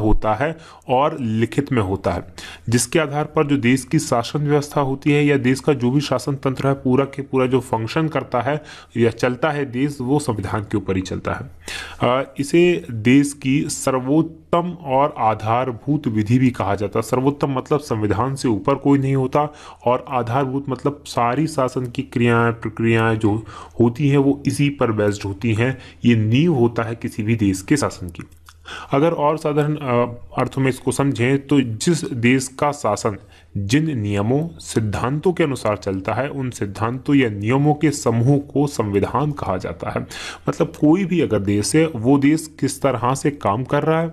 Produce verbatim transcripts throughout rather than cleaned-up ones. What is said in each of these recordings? होता है और लिखित में होता है, जिसके आधार पर जो देश की शासन व्यवस्था होती है या देश का जो भी शासन तंत्र है पूरा के पूरा जो फंक्शन करता है या चलता है देश, वो संविधान के ऊपर ही चलता है। इसे देश की सर्वोत्तम और आधारभूत विधि भी कहा जाता है। सर्वोत्तम मतलब संविधान से ऊपर कोई नहीं होता, और आधारभूत मतलब सारी शासन की क्रियाएं प्रक्रियाएं जो होती हैं वो इसी पर बेस्ड होती हैं। ये नींव होता है किसी भी देश के शासन की। अगर और साधारण अर्थों में इसको समझें तो जिस देश का शासन जिन नियमों सिद्धांतों के अनुसार चलता है, उन सिद्धांतों या नियमों के समूह को संविधान कहा जाता है। मतलब कोई भी अगर देश है, वो देश किस तरह से काम कर रहा है,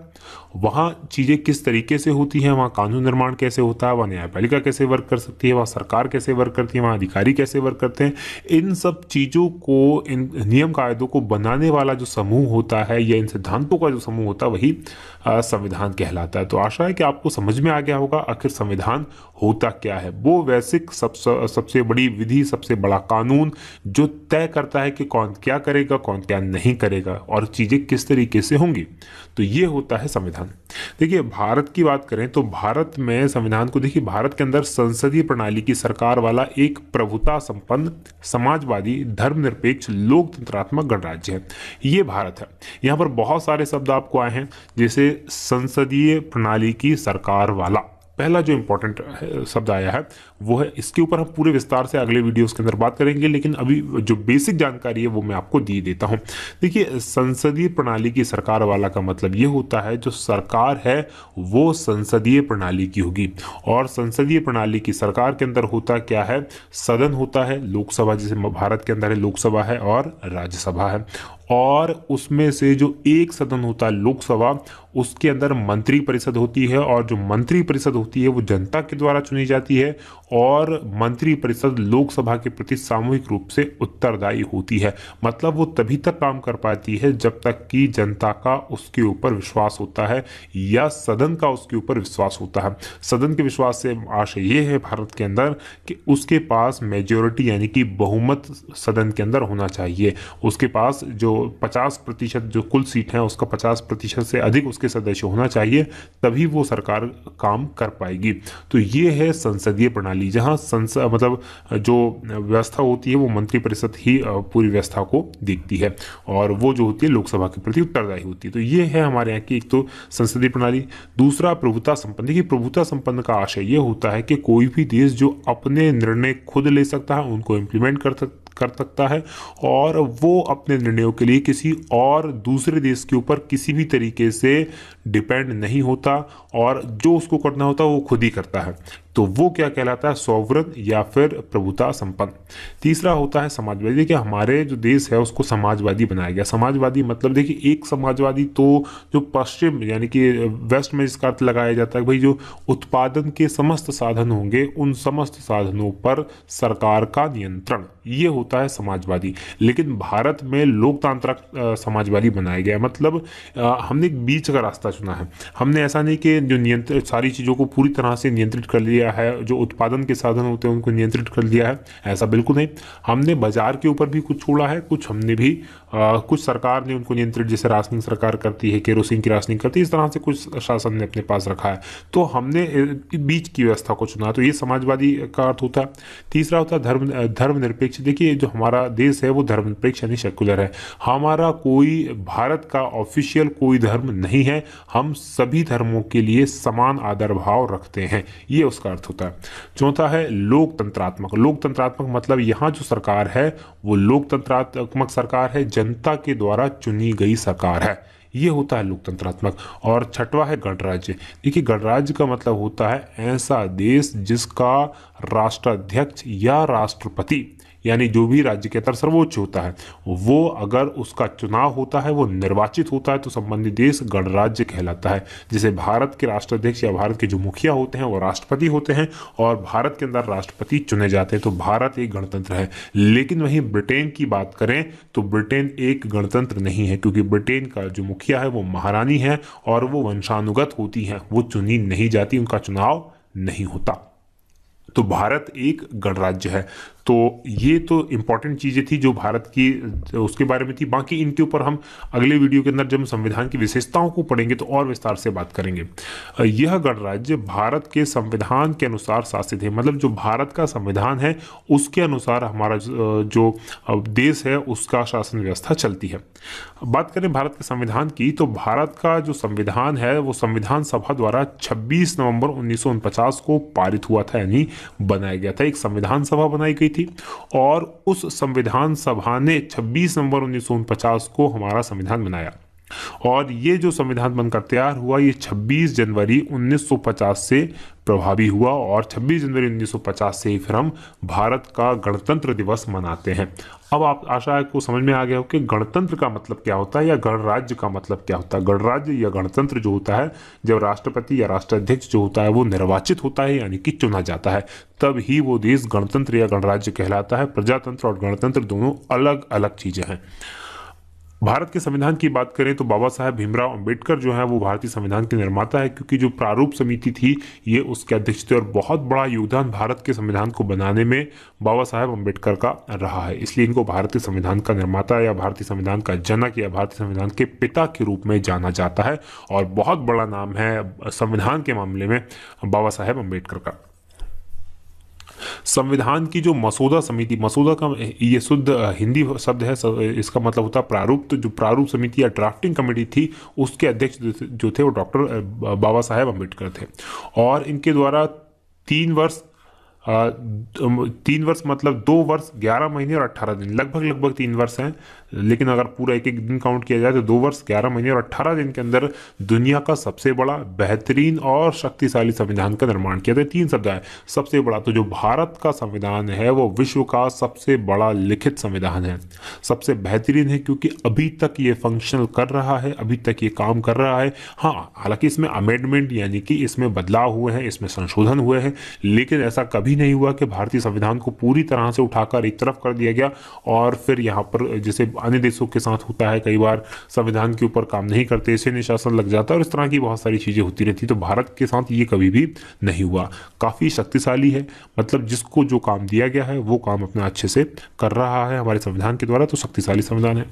वहाँ चीज़ें किस तरीके से होती हैं, वहाँ कानून निर्माण कैसे होता है, वहाँ न्यायपालिका कैसे वर्क कर सकती है, वहाँ सरकार कैसे वर्क करती है, वहाँ अधिकारी कैसे वर्क करते हैं, इन सब चीज़ों को, इन नियम कायदों को बनाने वाला जो समूह होता है या इन सिद्धांतों का जो समूह होता है, वही संविधान कहलाता है। तो आशा है कि आपको समझ में आ गया होगा आखिर संविधान होता क्या है। वो वैश्विक सब, सबसे बड़ी विधि, सबसे बड़ा कानून जो तय करता है कि कौन क्या करेगा, कौन क्या नहीं करेगा और चीज़ें किस तरीके से होंगी। तो ये होता है संविधान। देखिए भारत की बात करें तो भारत में संविधान को देखिए, भारत के अंदर संसदीय प्रणाली की सरकार वाला एक प्रभुता संपन्न समाजवादी धर्मनिरपेक्ष लोकतंत्रात्मक गणराज्य है। ये भारत है। यहाँ पर बहुत सारे शब्द आपको आए हैं, जैसे संसदीय प्रणाली की सरकार वाला, पहला जो इम्पोर्टेंट शब्द आया है वो है। इसके ऊपर हम पूरे विस्तार से अगले वीडियोस के अंदर बात करेंगे, लेकिन अभी जो बेसिक जानकारी है वो मैं आपको दे देता हूं। देखिए संसदीय प्रणाली की सरकार वाला का मतलब ये होता है जो सरकार है वो संसदीय प्रणाली की होगी, और संसदीय प्रणाली की सरकार के अंदर होता क्या है, सदन होता है, लोकसभा, जैसे भारत के अंदर है लोकसभा है और राज्यसभा है, और उसमें से जो एक सदन होता है लोकसभा, उसके अंदर मंत्रिपरिषद होती है, और जो मंत्रिपरिषद होती है वो जनता के द्वारा चुनी जाती है, और मंत्रिपरिषद लोकसभा के प्रति सामूहिक रूप से उत्तरदायी होती है। मतलब वो तभी तक काम कर पाती है जब तक कि जनता का उसके ऊपर विश्वास होता है या सदन का उसके ऊपर विश्वास होता है। सदन के विश्वास से आशय ये है भारत के अंदर कि उसके पास मेजोरिटी यानी कि बहुमत सदन के अंदर होना चाहिए, उसके पास जो पचास प्रतिशत जो कुल सीट है उसका पचास प्रतिशत से अधिक उसके सदस्य होना चाहिए, तभी वो सरकार काम कर पाएगी। तो ये है संसदीय प्रणाली, जहां संसद मतलब जो व्यवस्था होती है वो मंत्रिपरिषद ही पूरी व्यवस्था को देखती है, और वो जो होती है लोकसभा के प्रति उत्तरदायी होती है। तो ये है हमारे यहाँ की एक तो संसदीय प्रणाली। दूसरा प्रभुता संपन्न। देखिए प्रभुता संपन्न का आशय ये होता है कि कोई भी देश जो अपने निर्णय खुद ले सकता है, उनको इम्प्लीमेंट कर सकता कर सकता है, और वो अपने निर्णयों के लिए किसी और दूसरे देश के ऊपर किसी भी तरीके से डिपेंड नहीं होता, और जो उसको करना होता है वो खुद ही करता है। तो वो क्या कहलाता है, सॉवरन या फिर प्रभुता संपन्न। तीसरा होता है समाजवादी। देखिए हमारे जो देश है उसको समाजवादी बनाया गया। समाजवादी मतलब देखिए एक समाजवादी तो जो पश्चिम यानी कि वेस्ट में इसका अर्थ लगाया जाता है भाई जो उत्पादन के समस्त साधन होंगे, उन समस्त साधनों पर सरकार का नियंत्रण, ये होता है समाजवादी। लेकिन भारत में लोकतांत्रिक समाजवादी बनाया गया। मतलब आ, हमने एक बीच का रास्ता चुना है। हमने ऐसा नहीं कि जो नियंत्रित सारी चीज़ों को पूरी तरह से नियंत्रित कर लिया है, जो उत्पादन के साधन होते हैं उनको नियंत्रित कर लिया है, ऐसा बिल्कुल नहीं। हमने बाजार के ऊपर भी कुछ छोड़ा है, कुछ हमने भी आ, कुछ सरकार ने उनको नियंत्रित, जैसे राशनिंग सरकार करती है, केरोसिन की राशनिंग करती है, इस तरह से कुछ शासन ने अपने पास रखा है। तो हमने बीच की व्यवस्था को चुना, तो ये समाजवादी का अर्थ होता है। तीसरा होता है धर्म धर्मनिरपेक्ष। देखिए जो हमारा देश है वो धर्मनिरपेक्ष यानी सेकुलर है। हमारा कोई भारत का ऑफिशियल कोई धर्म नहीं है, हम सभी धर्मों के लिए समान आदर भाव रखते हैं, ये उसका अर्थ होता है। चौथा है लोकतंत्रात्मक। लोकतंत्रात्मक मतलब यहाँ जो सरकार है वो लोकतंत्रात्मक सरकार है, जनता के द्वारा चुनी गई सरकार है, ये होता है लोकतंत्रात्मक। और छठवां है गणराज्य। देखिए गणराज्य का मतलब होता है ऐसा देश जिसका राष्ट्राध्यक्ष या राष्ट्रपति यानी जो भी राज्य के अंदर सर्वोच्च होता है, वो अगर उसका चुनाव होता है, वो निर्वाचित होता है, तो संबंधित देश गणराज्य कहलाता है। जैसे भारत के राष्ट्राध्यक्ष या भारत के जो मुखिया होते हैं वो राष्ट्रपति होते हैं, और भारत के अंदर राष्ट्रपति चुने जाते हैं। तो भारत एक गणतंत्र है। लेकिन वहीं ब्रिटेन की बात करें तो ब्रिटेन एक गणतंत्र नहीं है, क्योंकि ब्रिटेन का जो मुखिया है वो महारानी है, और वो वंशानुगत होती हैं, वो चुनी नहीं जाती, उनका चुनाव नहीं होता। तो भारत एक गणराज्य है। तो ये तो इंपॉर्टेंट चीज़ें थी जो भारत की उसके बारे में थी। बाकी इनके ऊपर हम अगले वीडियो के अंदर जब संविधान की विशेषताओं को पढ़ेंगे तो और विस्तार से बात करेंगे। यह गणराज्य भारत के संविधान के अनुसार शासित है, मतलब जो भारत का संविधान है उसके अनुसार हमारा जो देश है उसका शासन व्यवस्था चलती है। बात करें भारत के संविधान की तो भारत का जो संविधान है वो संविधान सभा द्वारा छब्बीस नवंबर उन्नीस सौ उनपचास को पारित हुआ था, यानी बनाया गया था। एक संविधान सभा बनाई गई थी और उस संविधान सभा ने छब्बीस नवंबर उन्नीस सौ उनपचास को हमारा संविधान बनाया और ये जो संविधान बनकर तैयार हुआ ये छब्बीस जनवरी उन्नीस सौ पचास से प्रभावी हुआ और छब्बीस जनवरी उन्नीस सौ पचास से ही फिर हम भारत का गणतंत्र दिवस मनाते हैं। अब आप आशा है को समझ में आ गया हो कि गणतंत्र का मतलब क्या होता है या गणराज्य का मतलब क्या होता है। गणराज्य या गणतंत्र जो होता है जब राष्ट्रपति या राष्ट्राध्यक्ष जो होता है वो निर्वाचित होता है यानी कि चुना जाता है तब ही वो देश गणतंत्र या गणराज्य कहलाता है। प्रजातंत्र और गणतंत्र दोनों अलग अलग चीज़ें हैं। भारत के संविधान की बात करें तो बाबा साहेब भीमराव अंबेडकर जो है वो भारतीय संविधान के निर्माता है, क्योंकि जो प्रारूप समिति थी ये उसके अध्यक्ष थे और बहुत बड़ा योगदान भारत के संविधान को बनाने में बाबा साहेब अंबेडकर का रहा है, इसलिए इनको भारतीय संविधान का निर्माता या भारतीय संविधान का जनक या भारतीय संविधान के पिता के रूप में जाना जाता है और बहुत बड़ा नाम है संविधान के मामले में बाबा साहेब अंबेडकर का। संविधान की जो मसौदा समिति, मसौदा का ये शुद्ध हिंदी शब्द है, इसका मतलब होता है प्रारूप, तो जो प्रारूप समिति या ड्राफ्टिंग कमेटी थी उसके अध्यक्ष जो थे वो डॉक्टर बाबा साहेब अंबेडकर थे और इनके द्वारा तीन वर्ष आ, तीन वर्ष मतलब दो वर्ष ग्यारह महीने और अट्ठारह दिन, लगभग लगभग तीन वर्ष हैं, लेकिन अगर पूरा एक एक दिन काउंट किया जाए तो दो वर्ष ग्यारह महीने और अट्ठारह दिन के अंदर दुनिया का सबसे बड़ा बेहतरीन और शक्तिशाली संविधान का निर्माण किया था। तीन शब्द हैं सबसे बड़ा, तो जो भारत का संविधान है वो विश्व का सबसे बड़ा लिखित संविधान है, सबसे बेहतरीन है क्योंकि अभी तक ये फंक्शनल कर रहा है, अभी तक ये काम कर रहा है। हाँ, हालांकि इसमें अमेंडमेंट यानी कि इसमें बदलाव हुए हैं, इसमें संशोधन हुए हैं, लेकिन ऐसा कभी नहीं हुआ कि भारतीय संविधान को पूरी तरह से उठाकर एक तरफ कर दिया गया और फिर यहाँ पर जैसे अन्य देशों के साथ होता है कई बार संविधान के ऊपर काम नहीं करते, ऐसे निशासन लग जाता है और इस तरह की बहुत सारी चीजें होती रहती। तो भारत के साथ ये कभी भी नहीं हुआ, काफी शक्तिशाली है, मतलब जिसको जो काम दिया गया है वो काम अपना अच्छे से कर रहा है हमारे संविधान के द्वारा, तो शक्तिशाली संविधान है।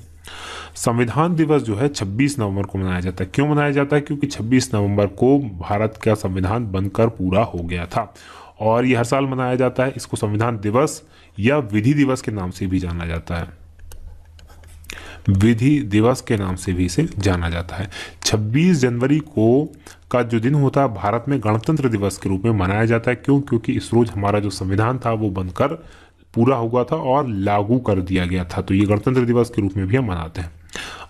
संविधान दिवस जो है छब्बीस नवंबर को मनाया जाता है। क्यों मनाया जाता है? क्योंकि छब्बीस नवंबर को भारत का संविधान बनकर पूरा हो गया था और यह हर साल मनाया जाता है। इसको संविधान दिवस या विधि दिवस के नाम से भी जाना जाता है, विधि दिवस के नाम से भी इसे जाना जाता है। छब्बीस जनवरी को का जो दिन होता है भारत में गणतंत्र दिवस के रूप में मनाया जाता है। क्यों? क्योंकि इस रोज हमारा जो संविधान था वो बनकर पूरा हुआ था और लागू कर दिया गया था, तो ये गणतंत्र दिवस के रूप में भी हम मनाते हैं।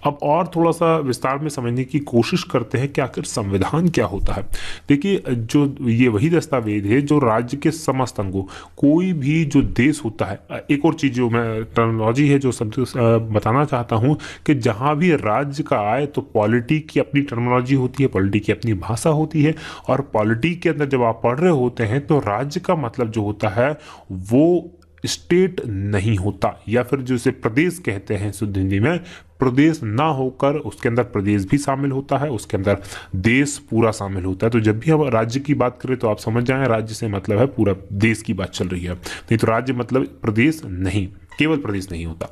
अब और थोड़ा सा विस्तार में समझने की कोशिश करते हैं कि आखिर संविधान क्या होता है। देखिए, जो ये वही दस्तावेज है जो राज्य के समस्त अंगों, कोई भी जो देश होता है, एक और चीज़ जो मैं टर्मिनोलॉजी है जो सब बताना चाहता हूँ कि जहाँ भी राज्य का आए तो पॉलिटी की अपनी टर्मिनोलॉजी होती है, पॉलिटी की अपनी भाषा होती है और पॉलिटी के अंदर जब आप पढ़ रहे होते हैं तो राज्य का मतलब जो होता है वो स्टेट नहीं होता, या फिर जिसे प्रदेश कहते हैं शुद्ध हिंदी में, प्रदेश ना होकर उसके अंदर प्रदेश भी शामिल होता है, उसके अंदर देश पूरा शामिल होता है। तो जब भी हम राज्य की बात करें तो आप समझ जाएं राज्य से मतलब है पूरा देश की बात चल रही है, नहीं तो राज्य मतलब प्रदेश नहीं, केवल प्रदेश नहीं होता।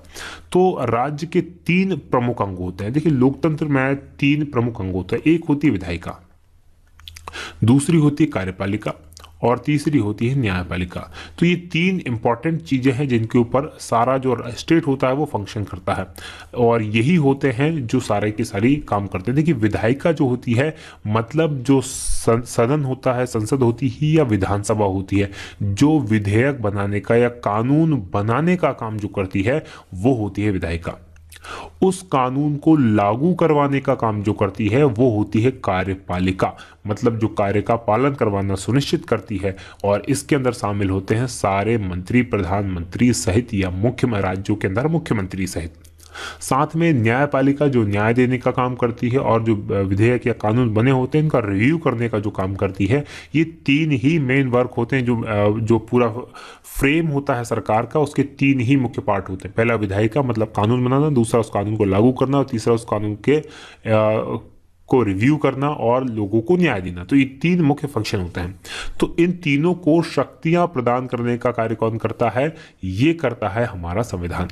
तो राज्य के तीन प्रमुख अंग होते हैं। देखिए, लोकतंत्र में तीन प्रमुख अंग होते हैं, एक होती है विधायिका, दूसरी होती है कार्यपालिका और तीसरी होती है न्यायपालिका। तो ये तीन इंपॉर्टेंट चीज़ें हैं जिनके ऊपर सारा जो स्टेट होता है वो फंक्शन करता है और यही होते हैं जो सारे के सारी काम करते हैं। देखिए, विधायिका जो होती है मतलब जो सदन होता है, संसद होती है या विधानसभा होती है, जो विधेयक बनाने का या कानून बनाने का काम जो करती है वो होती है विधायिका। उस कानून को लागू करवाने का काम जो करती है वो होती है कार्यपालिका, मतलब जो कार्य का पालन करवाना सुनिश्चित करती है और इसके अंदर शामिल होते हैं सारे मंत्री, प्रधानमंत्री सहित या मुख्य राज्यों के अंदर मुख्यमंत्री सहित। साथ में न्यायपालिका जो न्याय देने का काम करती है और जो विधेयक या कानून बने होते हैं इनका रिव्यू करने का जो काम करती है। ये तीन ही मेन वर्क होते हैं, जो जो पूरा फ्रेम होता है सरकार का उसके तीन ही मुख्य पार्ट होते हैं। पहला विधायिका मतलब कानून बनाना, दूसरा उस कानून को लागू करना और तीसरा उस कानून के आ, को रिव्यू करना और लोगों को न्याय देना, तो ये तीन मुख्य फंक्शन होते हैं। तो इन तीनों को शक्तियां प्रदान करने का कार्य कौन करता है? ये करता है हमारा संविधान।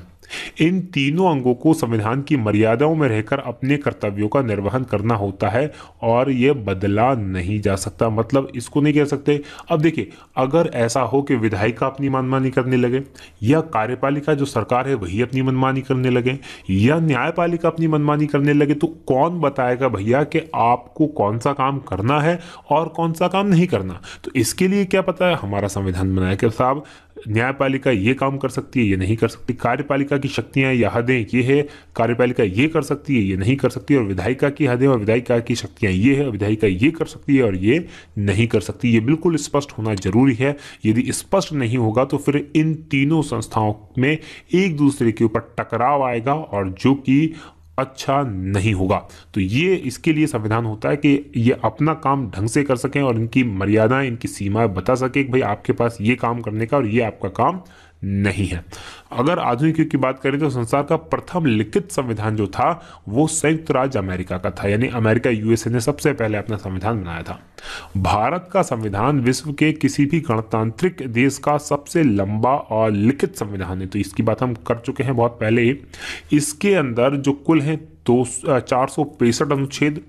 इन तीनों अंगों को संविधान की मर्यादाओं में रहकर अपने कर्तव्यों का निर्वहन करना होता है और यह बदला नहीं जा सकता, मतलब इसको नहीं कह सकते। अब देखिए, अगर ऐसा हो कि विधायिका अपनी मनमानी करने लगे, या कार्यपालिका जो सरकार है वही अपनी मनमानी करने लगे, या न्यायपालिका अपनी मनमानी करने लगे, तो कौन बताएगा भैया कि आपको कौन सा काम करना है और कौन सा काम नहीं करना? तो इसके लिए क्या पता है हमारा संविधान बनाया कि साहब न्यायपालिका ये काम कर सकती है, ये नहीं कर सकती, कार्यपालिका की शक्तियां या हदें ये है, कार्यपालिका ये कर सकती है, ये नहीं कर सकती, और विधायिका की हदें और विधायिका की शक्तियां ये है, विधायिका ये कर सकती है और ये नहीं कर सकती। ये बिल्कुल स्पष्ट होना जरूरी है। यदि स्पष्ट नहीं होगा तो फिर इन तीनों संस्थाओं में एक दूसरे के ऊपर टकराव आएगा और जो कि अच्छा नहीं होगा। तो ये इसके लिए संविधान होता है कि ये अपना काम ढंग से कर सकें और इनकी मर्यादाएं, इनकी सीमाएं बता सकें कि भाई आपके पास ये काम करने का और ये आपका काम नहीं है। अगर आधुनिक युग की बात करें तो संसार का प्रथम लिखित संविधान जो था वो संयुक्त राज्य अमेरिका का था, यानी अमेरिका यूएसए ने सबसे पहले अपना संविधान बनाया था। भारत का संविधान विश्व के किसी भी गणतांत्रिक देश का सबसे लंबा और लिखित संविधान है, तो इसकी बात हम कर चुके हैं बहुत पहले ही। इसके अंदर जो कुल हैं दो चार सौ पैंसठ अनुच्छेद,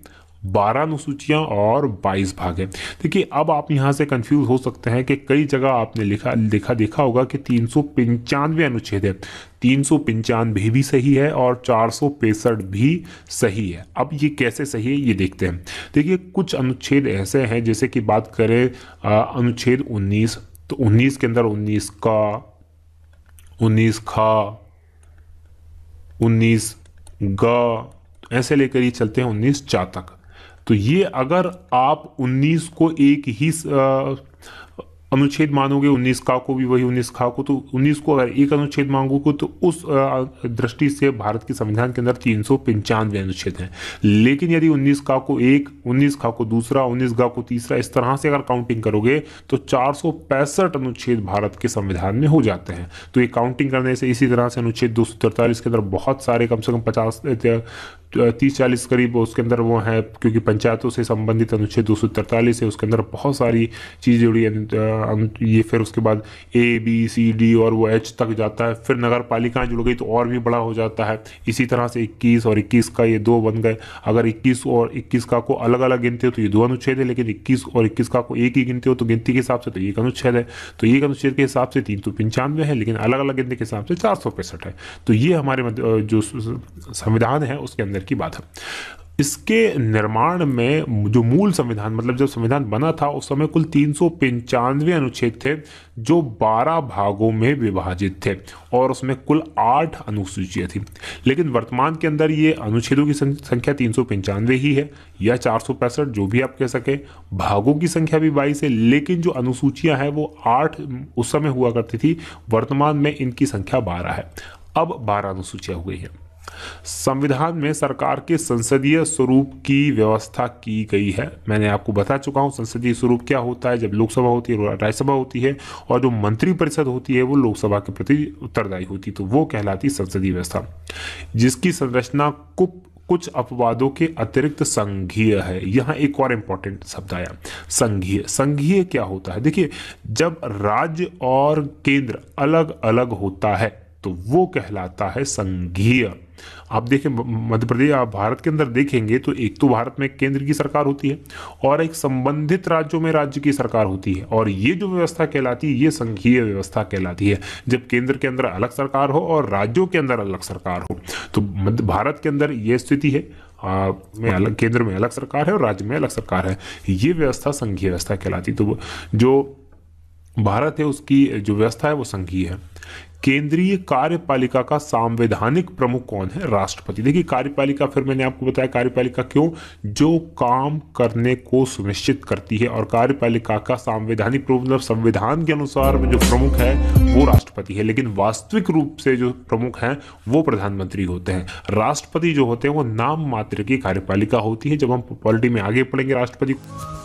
बारह अनुसूचियां और बाईस भाग है। देखिए, अब आप यहां से कंफ्यूज हो सकते हैं कि कई जगह आपने लिखा देखा देखा होगा कि तीन सौ पंचानवे अनुच्छेद है, तीन सौ पंचानवे भी सही है और चार सौ पैंसठ भी सही है। अब ये कैसे सही है ये देखते हैं। देखिए, कुछ अनुच्छेद ऐसे हैं जैसे कि बात करें अनुच्छेद उन्नीस, तो उन्नीस के अंदर उन्नीस का, उन्नीस खा, उन्नीस ग, ऐसे लेकर ये चलते हैं उन्नीस चा तक। तो ये अगर आप उन्नीस को एक ही अनुच्छेद मानोगे, उन्नीस का को भी वही उन्नीस खा को, तो उन्नीस को अगर एक अनुच्छेद मांगोगे तो उस दृष्टि से भारत के संविधान के अंदर तीन सौ पंचानवे अनुच्छेद हैं। लेकिन यदि उन्नीस का को एक, उन्नीस खा को दूसरा, उन्नीस गा को तीसरा, इस तरह से अगर काउंटिंग करोगे तो चार सौ पैंसठ अनुच्छेद भारत के संविधान में हो जाते हैं। तो ये काउंटिंग करने से इसी तरह से अनुच्छेद दो सौ तिरतालीस के अंदर बहुत सारे, कम से कम पचास तीस चालीस करीब उसके अंदर वो है, क्योंकि पंचायतों से संबंधित अनुच्छेद दो सौ तिरतालीस है, उसके अंदर बहुत सारी चीज़ जुड़ी है। ये फिर उसके बाद ए बी सी डी और वो एच तक जाता है। फिर नगर पालिकाएँ जुड़ गई तो और भी बड़ा हो जाता है। इसी तरह से इक्कीस और इक्कीस का ये दो बन गए। अगर इक्कीस और इक्कीस का को अलग अलग गिनते हो तो ये दो अनुच्छेद है, लेकिन इक्कीस और इक्कीस का को एक ही गिनते हो तो गिनती के हिसाब से तो एक अनुच्छेद है। तो एक अनुच्छेद के हिसाब से तीन सौ पंचानवे है, लेकिन अलग अलग गिनती के हिसाब से चार सौ पैंसठ है। तो ये हमारे जो संविधान है उसके अंदर की बात है। इसके निर्माण में जो मूल संविधान, मतलब जब संविधान बना था उस समय कुल तीन सौ पंचानवे अनुच्छेद थे जो बारह भागों में विभाजित थे और उसमें कुल आठ अनुसूचियां थी। लेकिन वर्तमान के अंदर ये अनुच्छेदों की संख्या तीन सौ पंचानवे ही है या चार सौ पैंसठ जो भी आप कह सकें। भागों की संख्या भी बाईस है, लेकिन जो अनुसूचियां हैं वो आठ उस समय हुआ करती थी, वर्तमान में इनकी संख्या बारह है। अब बारह अनुसूचियाँ हुई हैं। संविधान में सरकार के संसदीय स्वरूप की व्यवस्था की गई है। मैंने आपको बता चुका हूँ संसदीय स्वरूप क्या होता है। जब लोकसभा होती है, राज्यसभा होती है, और जो मंत्रिपरिषद होती है वो लोकसभा के प्रति उत्तरदायी होती है, तो वो कहलाती संसदीय व्यवस्था, जिसकी संरचना कुप कुछ अपवादों के अतिरिक्त संघीय है। यहाँ एक और इम्पोर्टेंट शब्द आया, संघीय। संघीय क्या होता है? देखिए, जब राज्य और केंद्र अलग अलग होता है तो वो कहलाता है संघीय। आप देखें, मध्य प्रदेश, आप भारत के अंदर देखेंगे तो एक तो भारत में केंद्र की सरकार होती है और एक संबंधित राज्यों में राज्य की सरकार होती है, और ये जो व्यवस्था कहलाती है ये संघीय व्यवस्था कहलाती है। जब केंद्र के अंदर अलग सरकार हो और राज्यों के अंदर अलग सरकार हो, तो मध्य भारत के अंदर ये स्थिति है, आ, में अलग केंद्र में अलग सरकार है और राज्य में अलग सरकार है, ये व्यवस्था संघीय व्यवस्था कहलाती। तो जो भारत है उसकी जो व्यवस्था है वो संघीय है। केंद्रीय कार्यपालिका का सांवैधानिक प्रमुख कौन है? राष्ट्रपति। देखिए, कार्यपालिका, फिर मैंने आपको बताया कार्यपालिका क्यों, जो काम करने को सुनिश्चित करती है, और कार्यपालिका का सांवैधानिक प्रमुख मतलब संविधान के अनुसार जो प्रमुख है वो राष्ट्रपति है, लेकिन वास्तविक रूप से जो प्रमुख हैं वो प्रधानमंत्री होते हैं। राष्ट्रपति जो होते हैं वो नाम मात्र की कार्यपालिका होती है। जब हम पॉलिटी में आगे पढ़ेंगे राष्ट्रपति